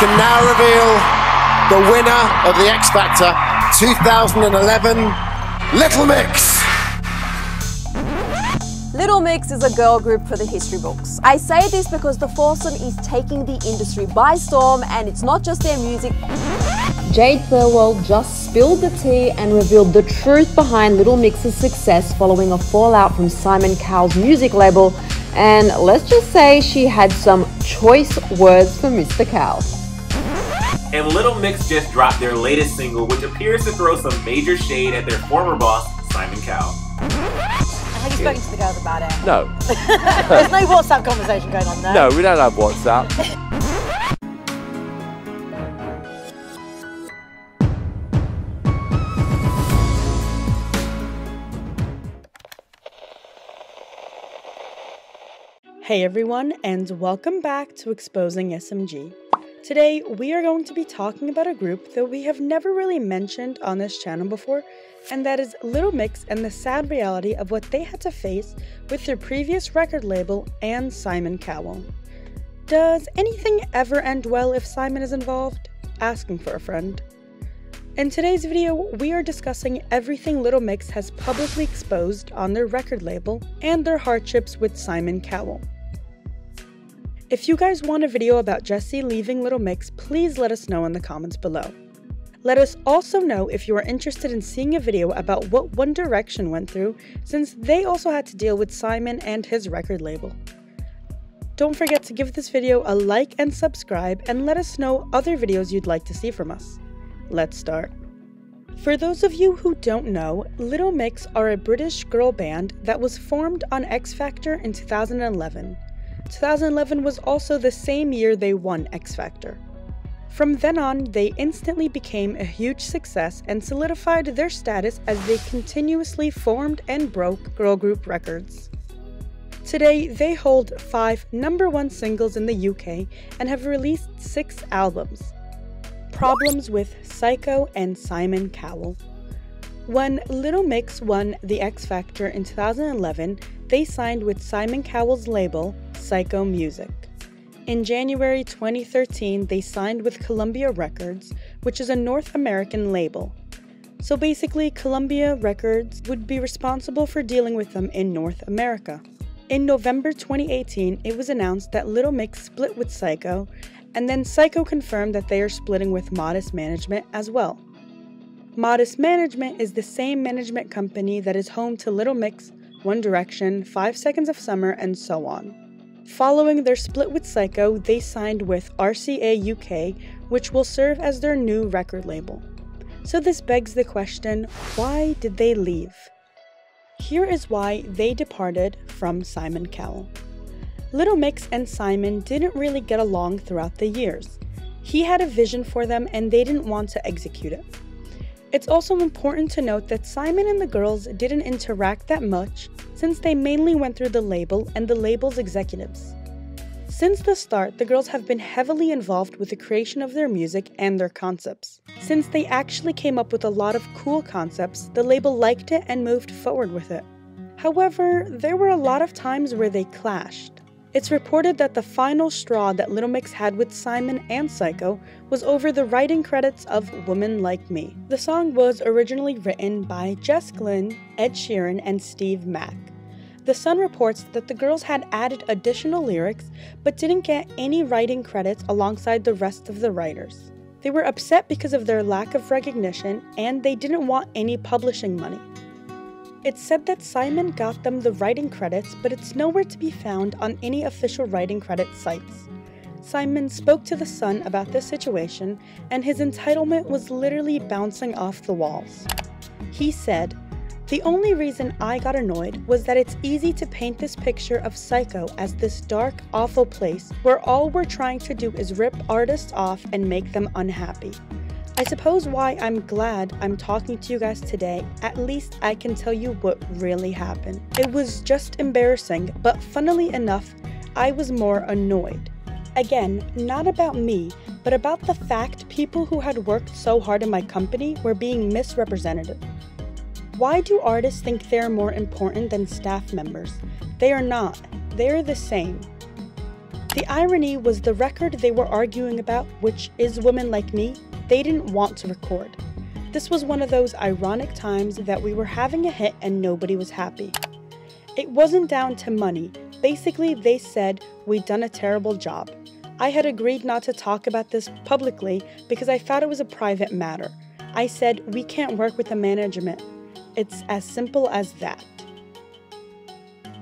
can now reveal the winner of the X Factor 2011, Little Mix. Little Mix is a girl group for the history books. I say this because the foursome is taking the industry by storm, and it's not just their music. Jade Thirlwall just spilled the tea and revealed the truth behind Little Mix's success following a fallout from Simon Cowell's music label, and let's just say she had some choice words for Mr. Cowell. And Little Mix just dropped their latest single, which appears to throw some major shade at their former boss, Simon Cowell. Have you spoken to the girls about it? No. There's no WhatsApp conversation going on there. No, we don't have WhatsApp. Hey everyone, and welcome back to Exposing SMG. Today we are going to be talking about a group that we have never really mentioned on this channel before, and that is Little Mix and the sad reality of what they had to face with their previous record label and Simon Cowell. Does anything ever end well if Simon is involved? Asking for a friend. In today's video, we are discussing everything Little Mix has publicly exposed on their record label and their hardships with Simon Cowell. If you guys want a video about Jesy leaving Little Mix, please let us know in the comments below. Let us also know if you are interested in seeing a video about what One Direction went through, since they also had to deal with Simon and his record label. Don't forget to give this video a like and subscribe, and let us know other videos you'd like to see from us. Let's start. For those of you who don't know, Little Mix are a British girl band that was formed on X Factor in 2011. 2011 was also the same year they won X Factor. From then on, they instantly became a huge success and solidified their status as they continuously formed and broke girl group records. Today, they hold 5 number 1 singles in the UK and have released 6 albums. Problems with Syco and Simon Cowell. When Little Mix won the X Factor in 2011, they signed with Simon Cowell's label, Syco Music. In January 2013, they signed with Columbia Records, which is a North American label. So basically, Columbia Records would be responsible for dealing with them in North America. In November 2018, it was announced that Little Mix split with Syco, and then Syco confirmed that they are splitting with Modest Management as well. Modest Management is the same management company that is home to Little Mix, One Direction, 5 Seconds of Summer, and so on. Following their split with Syco, they signed with RCA UK, which will serve as their new record label. So this begs the question, why did they leave? Here is why they departed from Simon Cowell. Little Mix and Simon didn't really get along throughout the years. He had a vision for them and they didn't want to execute it. It's also important to note that Simon and the girls didn't interact that much, since they mainly went through the label and the label's executives. Since the start, the girls have been heavily involved with the creation of their music and their concepts. Since they actually came up with a lot of cool concepts, the label liked it and moved forward with it. However, there were a lot of times where they clashed. It's reported that the final straw that Little Mix had with Simon and Syco was over the writing credits of Woman Like Me. The song was originally written by Jess Glynne, Ed Sheeran, and Steve Mac. The Sun reports that the girls had added additional lyrics but didn't get any writing credits alongside the rest of the writers. They were upset because of their lack of recognition, and they didn't want any publishing money. It's said that Simon got them the writing credits, but it's nowhere to be found on any official writing credit sites. Simon spoke to The Sun about this situation, and his entitlement was literally bouncing off the walls. He said, "The only reason I got annoyed was that it's easy to paint this picture of Syco as this dark, awful place where all we're trying to do is rip artists off and make them unhappy. I suppose why I'm glad I'm talking to you guys today, at least I can tell you what really happened. It was just embarrassing, but funnily enough, I was more annoyed. Again, not about me, but about the fact people who had worked so hard in my company were being misrepresented. Why do artists think they're more important than staff members? They are not. They're the same. The irony was the record they were arguing about, which is Women Like Me, they didn't want to record. This was one of those ironic times that we were having a hit and nobody was happy. It wasn't down to money. Basically, they said, we'd done a terrible job. I had agreed not to talk about this publicly because I thought it was a private matter. I said, we can't work with the management. It's as simple as that.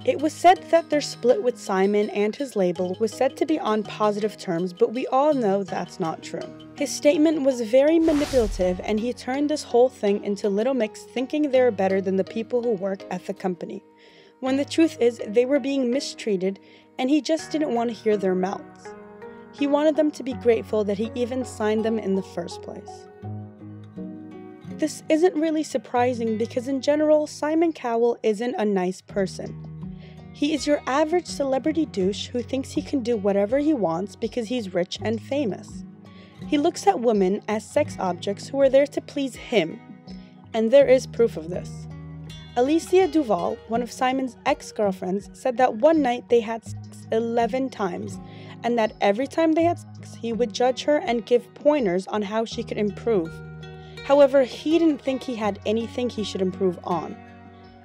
It was said that their split with Simon and his label was said to be on positive terms, but we all know that's not true. His statement was very manipulative, and he turned this whole thing into Little Mix thinking they're better than the people who work at the company, when the truth is they were being mistreated and he just didn't want to hear their mouths. He wanted them to be grateful that he even signed them in the first place. This isn't really surprising because in general, Simon Cowell isn't a nice person. He is your average celebrity douche who thinks he can do whatever he wants because he's rich and famous. He looks at women as sex objects who are there to please him, and there is proof of this. Alicia Duval, one of Simon's ex-girlfriends, said that one night they had sex 11 times, and that every time they had sex, he would judge her and give pointers on how she could improve. However, he didn't think he had anything he should improve on.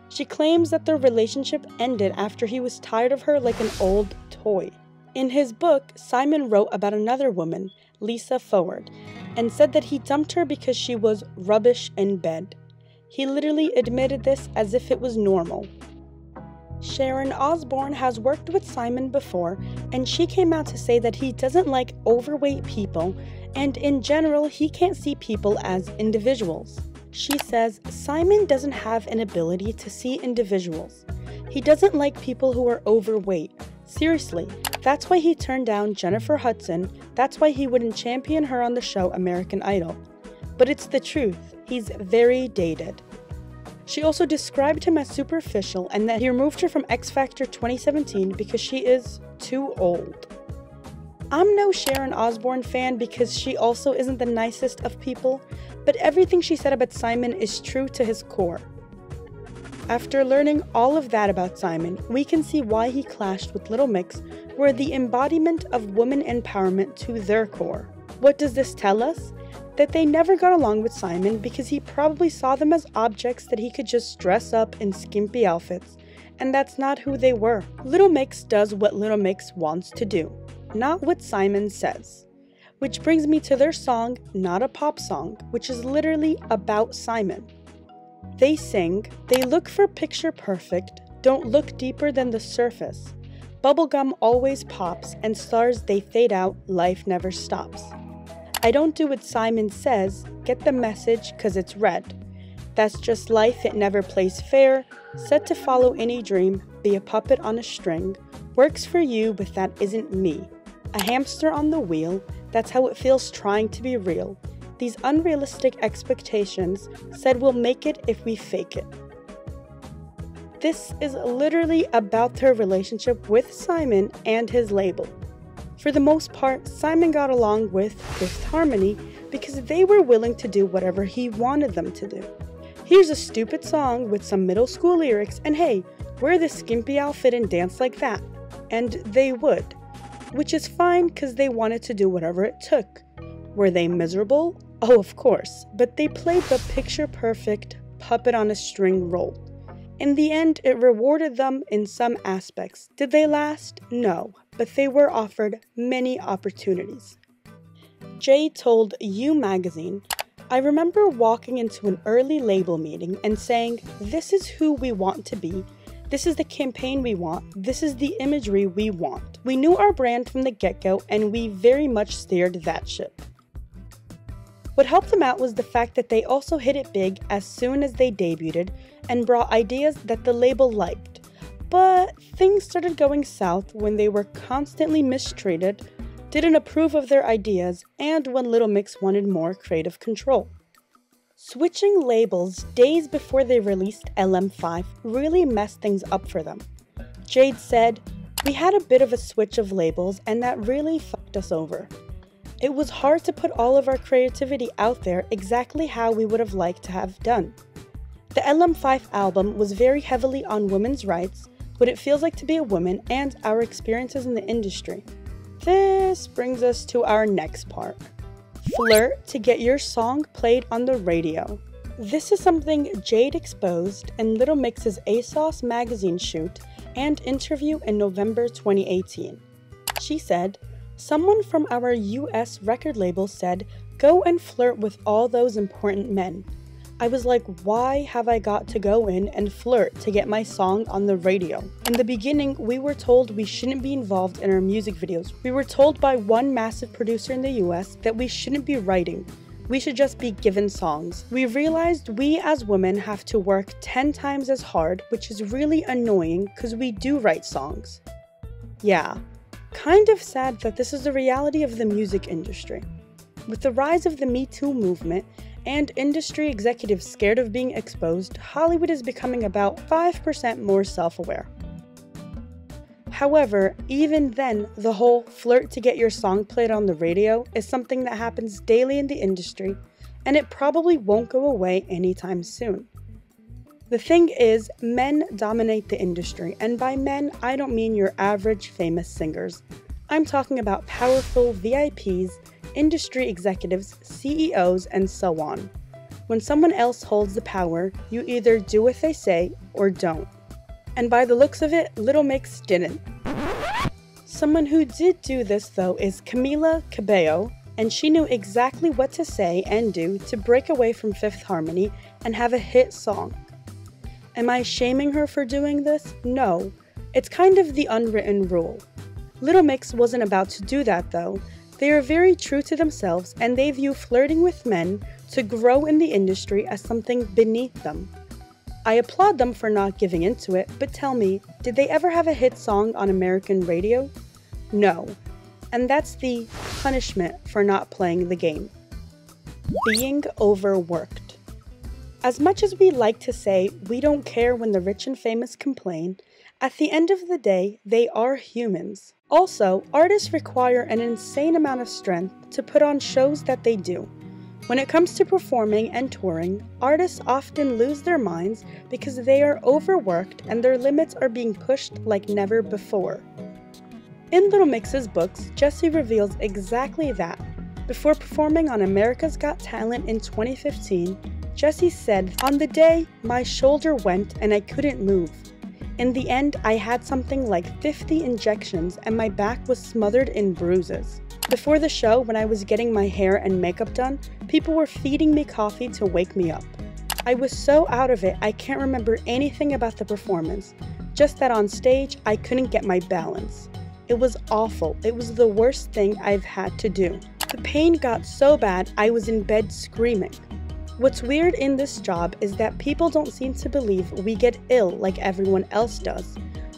She claims that their relationship ended after he was tired of her like an old toy. In his book, Simon wrote about another woman, Lisa Forward, and said that he dumped her because she was rubbish in bed. He literally admitted this as if it was normal. Sharon Osborne has worked with Simon before, and she came out to say that he doesn't like overweight people, and in general, he can't see people as individuals. She says, Simon doesn't have an ability to see individuals. He doesn't like people who are overweight. Seriously, that's why he turned down Jennifer Hudson. That's why he wouldn't champion her on the show American Idol. But it's the truth. He's very dated. She also described him as superficial and that he removed her from X Factor 2017 because she is too old. I'm no Sharon Osborne fan because she also isn't the nicest of people, but everything she said about Simon is true to his core. After learning all of that about Simon, we can see why he clashed with Little Mix, who are the embodiment of woman empowerment to their core. What does this tell us? That they never got along with Simon because he probably saw them as objects that he could just dress up in skimpy outfits, and that's not who they were. Little Mix does what Little Mix wants to do. Not what Simon says. Which brings me to their song, Not a Pop Song, which is literally about Simon. They sing, they look for picture perfect, don't look deeper than the surface. Bubblegum always pops, and stars they fade out, life never stops. I don't do what Simon says, get the message cause it's read. That's just life, it never plays fair, set to follow any dream, be a puppet on a string, works for you but that isn't me. A hamster on the wheel, that's how it feels trying to be real. These unrealistic expectations said we'll make it if we fake it. This is literally about their relationship with Simon and his label. For the most part, Simon got along with Fifth Harmony because they were willing to do whatever he wanted them to do. Here's a stupid song with some middle school lyrics and hey, wear this skimpy outfit and dance like that. And they would. Which is fine because they wanted to do whatever it took. Were they miserable? Oh, of course, but they played the picture-perfect puppet-on-a-string role. In the end, it rewarded them in some aspects. Did they last? No, but they were offered many opportunities. Jay told U Magazine, I remember walking into an early label meeting and saying, this is who we want to be. This is the campaign we want. This is the imagery we want. We knew our brand from the get-go and we very much steered that ship. What helped them out was the fact that they also hit it big as soon as they debuted and brought ideas that the label liked. But things started going south when they were constantly mistreated, didn't approve of their ideas, and when Little Mix wanted more creative control. Switching labels days before they released LM5 really messed things up for them. Jade said, we had a bit of a switch of labels and that really fucked us over. It was hard to put all of our creativity out there exactly how we would have liked to have done. The LM5 album was very heavily on women's rights, what it feels like to be a woman, and our experiences in the industry. This brings us to our next part. Flirt to get your song played on the radio. This is something Jade exposed in Little Mix's ASOS magazine shoot and interview in November 2018. She said, "Someone from our US record label said, go and flirt with all those important men. I was like, why have I got to go in and flirt to get my song on the radio? In the beginning, we were told we shouldn't be involved in our music videos. We were told by one massive producer in the US that we shouldn't be writing. We should just be given songs. We realized we as women have to work 10 times as hard, which is really annoying because we do write songs." Yeah, kind of sad that this is the reality of the music industry. With the rise of the Me Too movement, and industry executives scared of being exposed, Hollywood is becoming about 5% more self-aware. However, even then, the whole flirt to get your song played on the radio is something that happens daily in the industry, and it probably won't go away anytime soon. The thing is, men dominate the industry, and by men, I don't mean your average famous singers. I'm talking about powerful VIPs, industry executives, CEOs, and so on. When someone else holds the power, you either do what they say or don't. And by the looks of it, Little Mix didn't. Someone who did do this though is Camila Cabello, and she knew exactly what to say and do to break away from Fifth Harmony and have a hit song. Am I shaming her for doing this? No. It's kind of the unwritten rule. Little Mix wasn't about to do that though. They are very true to themselves and they view flirting with men to grow in the industry as something beneath them. I applaud them for not giving into it, but tell me, did they ever have a hit song on American radio? No. And that's the punishment for not playing the game. Being overworked. As much as we like to say we don't care when the rich and famous complain, at the end of the day, they are humans. Also, artists require an insane amount of strength to put on shows that they do. When it comes to performing and touring, artists often lose their minds because they are overworked and their limits are being pushed like never before. In Little Mix's books, Jesy reveals exactly that. Before performing on America's Got Talent in 2015, Jesy said, "On the day, my shoulder went and I couldn't move. In the end, I had something like 50 injections and my back was smothered in bruises. Before the show, when I was getting my hair and makeup done, people were feeding me coffee to wake me up. I was so out of it, I can't remember anything about the performance. Just that on stage, I couldn't get my balance. It was awful. It was the worst thing I've had to do. The pain got so bad, I was in bed screaming." What's weird in this job is that people don't seem to believe we get ill like everyone else does,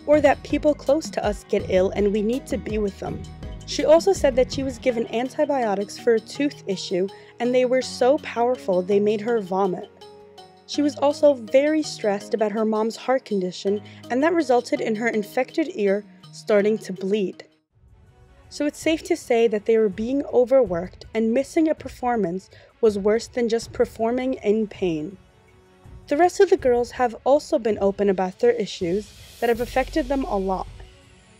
or that people close to us get ill and we need to be with them. She also said that she was given antibiotics for a tooth issue and they were so powerful they made her vomit. She was also very stressed about her mom's heart condition and that resulted in her infected ear starting to bleed. So it's safe to say that they were being overworked and missing a performance was worse than just performing in pain. The rest of the girls have also been open about their issues that have affected them a lot.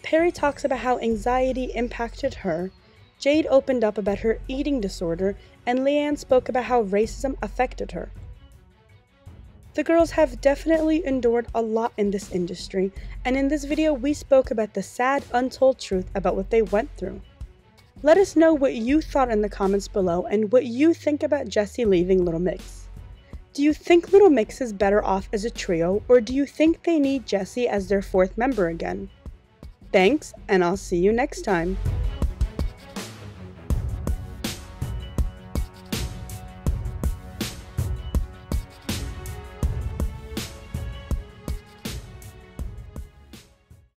Perrie talks about how anxiety impacted her, Jade opened up about her eating disorder, and Leanne spoke about how racism affected her. The girls have definitely endured a lot in this industry, and in this video we spoke about the sad, untold truth about what they went through. Let us know what you thought in the comments below and what you think about Jesy leaving Little Mix. Do you think Little Mix is better off as a trio, or do you think they need Jesy as their fourth member again? Thanks, and I'll see you next time.